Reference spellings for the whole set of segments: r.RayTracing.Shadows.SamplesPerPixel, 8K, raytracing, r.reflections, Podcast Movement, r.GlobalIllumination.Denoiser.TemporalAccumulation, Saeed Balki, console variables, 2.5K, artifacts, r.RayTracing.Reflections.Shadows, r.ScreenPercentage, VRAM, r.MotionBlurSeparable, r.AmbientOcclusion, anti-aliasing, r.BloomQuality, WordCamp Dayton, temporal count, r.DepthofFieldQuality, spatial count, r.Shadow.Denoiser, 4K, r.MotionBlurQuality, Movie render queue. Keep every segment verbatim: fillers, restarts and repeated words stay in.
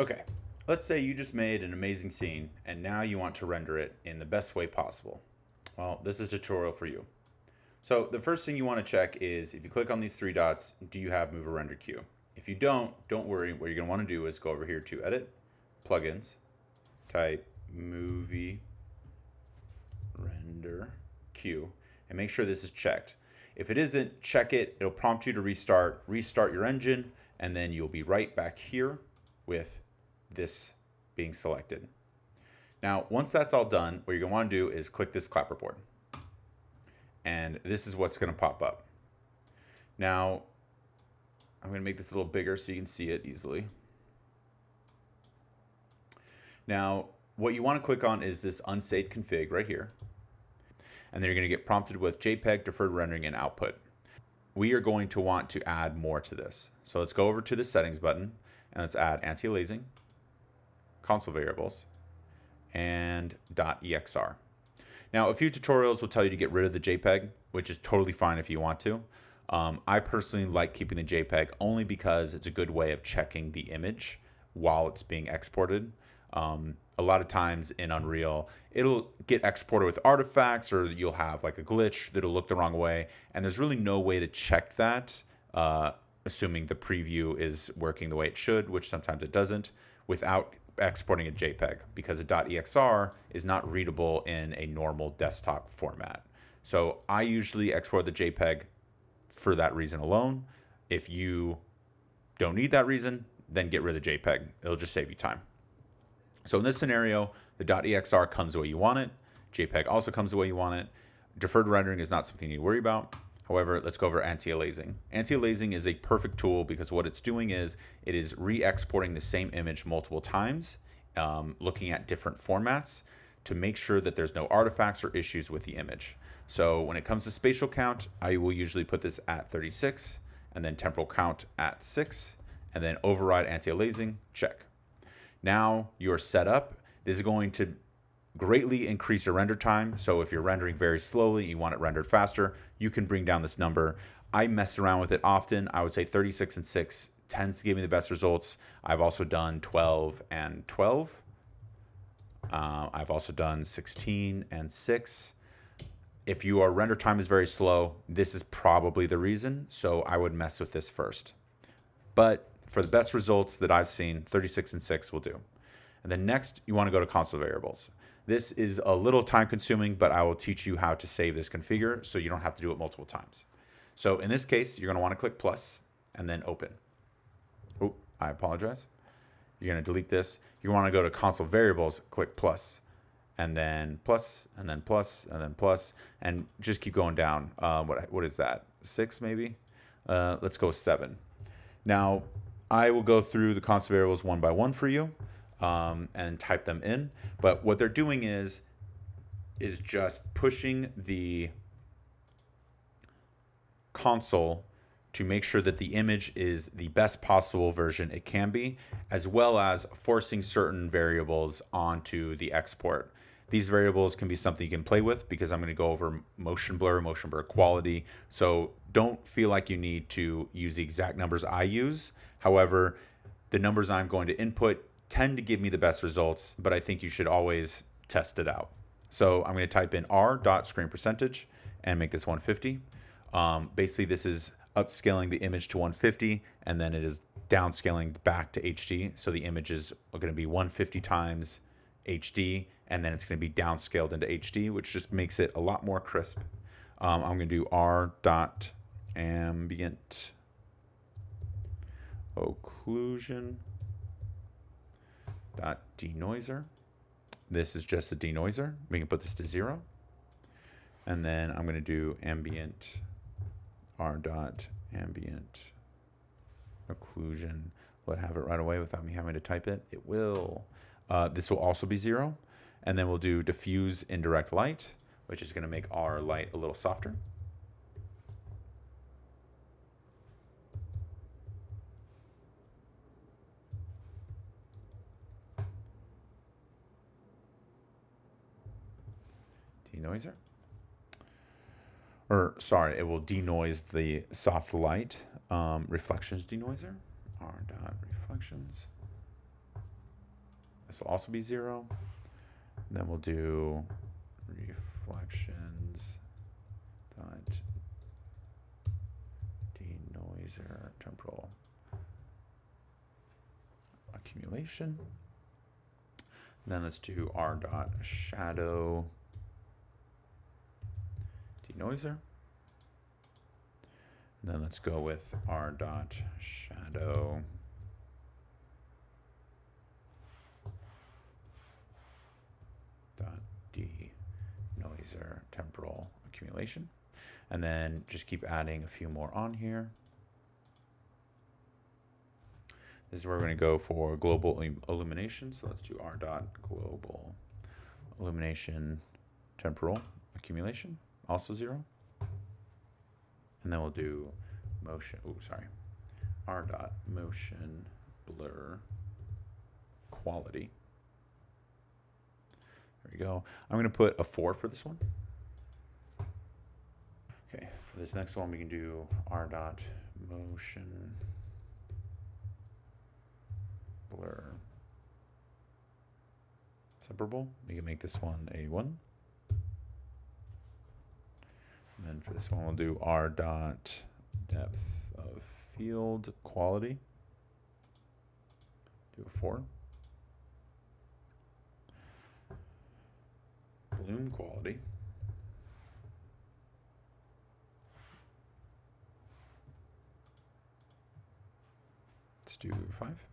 Okay, let's say you just made an amazing scene and now you want to render it in the best way possible. Well, this is a tutorial for you. So the first thing you want to check is if you click on these three dots, do you have Movie Render Queue? If you don't, don't worry. What you're going to want to do is go over here to Edit, Plugins, type Movie Render Queue, and make sure this is checked. If it isn't, check it. It'll prompt you to restart, restart your engine, and then you'll be right back here with this being selected. Now, once that's all done, what you're going to want to do is click this clapperboard. And this is what's going to pop up. Now, I'm going to make this a little bigger so you can see it easily. Now, what you want to click on is this unsaved config right here. And then you're going to get prompted with JPEG, deferred rendering, and output. We are going to want to add more to this. So let's go over to the settings button and let's add anti-aliasing, console variables, and .E X R. Now, a few tutorials will tell you to get rid of the JPEG, which is totally fine if you want to. Um, I personally like keeping the JPEG only because it's a good way of checking the image while it's being exported. Um, a lot of times in Unreal, it'll get exported with artifacts or you'll have like a glitch that'll look the wrong way. And there's really no way to check that, uh, assuming the preview is working the way it should, which sometimes it doesn't, without exporting a JPEG, because a .E X R is not readable in a normal desktop format. So I usually export the JPEG for that reason alone. If you don't need that reason, then get rid of the JPEG. It'll just save you time. So in this scenario, the .E X R comes the way you want it. JPEG also comes the way you want it. Deferred rendering is not something you worry about. However, let's go over anti-aliasing. Anti-aliasing is a perfect tool because what it's doing is it is re-exporting the same image multiple times, um, looking at different formats to make sure that there's no artifacts or issues with the image. So when it comes to spatial count, I will usually put this at thirty-six and then temporal count at six and then override anti-aliasing, check. Now you're set up. This is going to greatly increase your render time. So if you're rendering very slowly, you want it rendered faster, you can bring down this number. I mess around with it often. I would say thirty-six and six tends to give me the best results. I've also done twelve and twelve. Uh, I've also done sixteen and six. If your render time is very slow, this is probably the reason. So I would mess with this first. But for the best results that I've seen, thirty-six and six will do. And then next, you want to go to console variables. This is a little time consuming, but I will teach you how to save this configure so you don't have to do it multiple times. So in this case, you're going to want to click plus and then open. Oh, I apologize. You're going to delete this. You want to go to console variables, click plus, and then plus, and then plus, and then plus, and just keep going down. Uh, what, what is that? Six maybe? Uh, let's go seven. Now, I will go through the console variables one by one for you. Um, and type them in. But what they're doing is, is just pushing the console to make sure that the image is the best possible version it can be, as well as forcing certain variables onto the export. These variables can be something you can play with because I'm going to go over motion blur, motion blur quality. So don't feel like you need to use the exact numbers I use. However, the numbers I'm going to input tend to give me the best results, but I think you should always test it out. So I'm going to type in r.ScreenPercentage and make this one fifty. Um, basically, this is upscaling the image to one fifty, and then it is downscaling back to H D. So the image is going to be one fifty times H D, and then it's going to be downscaled into H D, which just makes it a lot more crisp. Um, I'm going to do r.AmbientOcclusion. Dot denoiser. This is just a denoiser. We can put this to zero. And then I'm going to do ambient r dot ambient occlusion. Will it have it right away without me having to type it? It will. Uh, this will also be zero. And then we'll do diffuse indirect light, which is going to make our light a little softer. Denoiser, or sorry, it will denoise the soft light. Um, reflections denoiser, r.reflections, This will also be zero. And then we'll do reflections dot denoiser temporal accumulation. And then let's do r dot shadow denoiser. And then let's go with r dot shadow dot denoiser temporal accumulation. And then just keep adding a few more on here. This is where we're going to go for global illumination. So let's do r dot global illumination temporal accumulation, also zero. And then we'll do motion. Oh, sorry. R dot motion blur quality. There we go. I'm going to put a four for this one. Okay. For this next one, we can do r dot motion blur separable. We can make this one a one. And then for this one, we'll do r dot depth of field quality. Do a four. Bloom quality. Let's do five.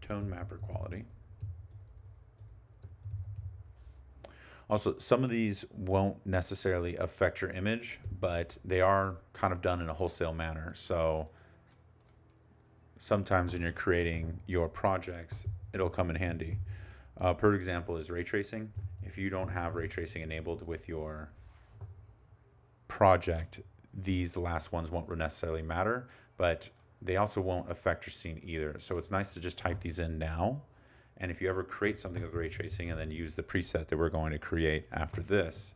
Tone mapper quality. Also, some of these won't necessarily affect your image, but they are kind of done in a wholesale manner. So sometimes when you're creating your projects, it'll come in handy. Uh, per example is ray tracing. If you don't have ray tracing enabled with your project, these last ones won't necessarily matter, but they also won't affect your scene either. So it's nice to just type these in now. And if you ever create something with ray tracing and then use the preset that we're going to create after this,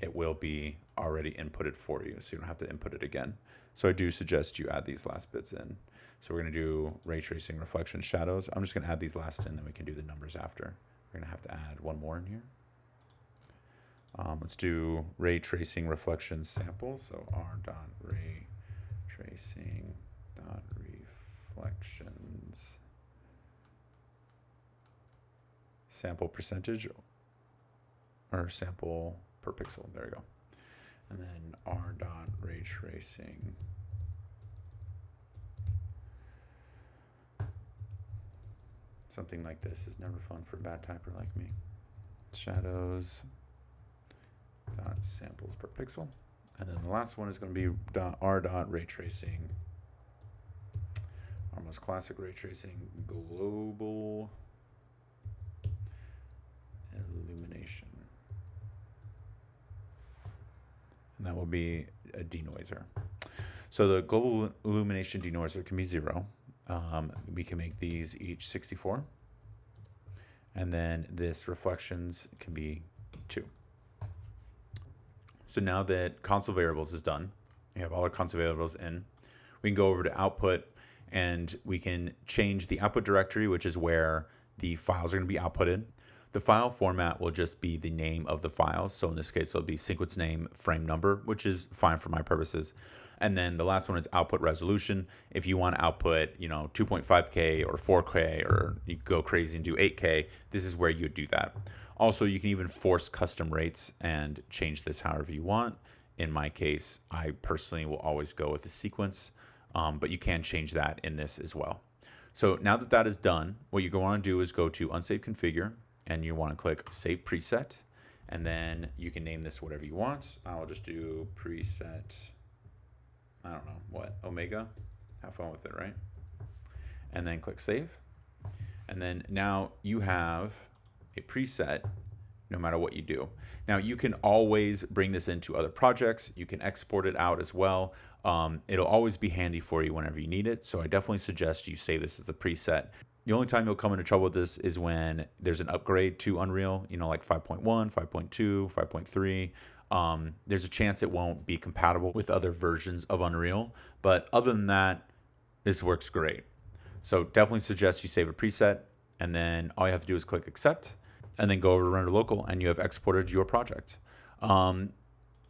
it will be already inputted for you, so you don't have to input it again. So I do suggest you add these last bits in. So we're going to do ray tracing, reflection, shadows. I'm just going to add these last in, then we can do the numbers after. We're going to have to add one more in here. Um, let's do ray tracing, reflection, sample. So r dot ray tracing dot reflections sample percentage or sample per pixel. There we go. And then r dot ray tracing something like this is never fun for a bad typer like me. Shadows dot samples per pixel. And then the last one is going to be dot r dot ray tracing, our most classic ray tracing, global illumination. And that will be a denoiser. So the global illumination denoiser can be zero. Um, we can make these each sixty-four. And then this reflections can be two. So now that console variables is done, we have all our console variables in, we can go over to output and we can change the output directory, which is where the files are going to be outputted. The file format will just be the name of the file. So in this case, it'll be sequence name, frame number, which is fine for my purposes. And then the last one is output resolution. If you want to output, you know, two point five K or four K, or you go crazy and do eight K, this is where you do that. Also, you can even force custom rates and change this however you want. In my case, I personally will always go with the sequence, um, but you can change that in this as well. So now that that is done, what you want to do is go to Unsave Configure, and you want to click Save Preset, and then you can name this whatever you want. I'll just do preset, I don't know, what, Omega? Have fun with it, right? And then click Save. And then now you have a preset no matter what you do. Now you can always bring this into other projects. You can export it out as well. Um, it'll always be handy for you whenever you need it. So I definitely suggest you save this as a preset. The only time you'll come into trouble with this is when there's an upgrade to Unreal, you know, like five point one, five point two, five point three. Um, there's a chance it won't be compatible with other versions of Unreal. But other than that, this works great. So definitely suggest you save a preset, and then all you have to do is click accept and then go over to render local, and you have exported your project. Um,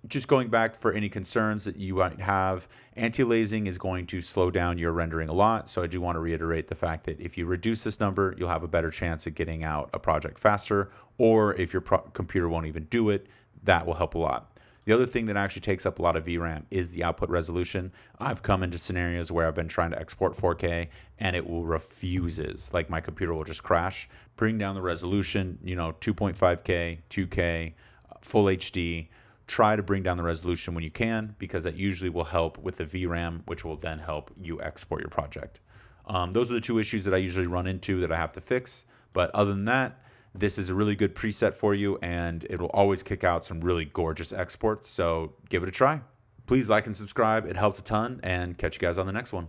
just going back for any concerns that you might have, anti-aliasing is going to slow down your rendering a lot. So I do want to reiterate the fact that if you reduce this number, you'll have a better chance at getting out a project faster, or if your pro computer won't even do it, that will help a lot. The other thing that actually takes up a lot of V RAM is the output resolution. I've come into scenarios where I've been trying to export four K and it will refuses, like my computer will just crash. Bring down the resolution, you know, two point five K, two K, full H D. Try to bring down the resolution when you can, because that usually will help with the V RAM, which will then help you export your project. Um, those are the two issues that I usually run into that I have to fix. But other than that, this is a really good preset for you, and it will always kick out some really gorgeous exports, so give it a try. Please like and subscribe. It helps a ton, and catch you guys on the next one.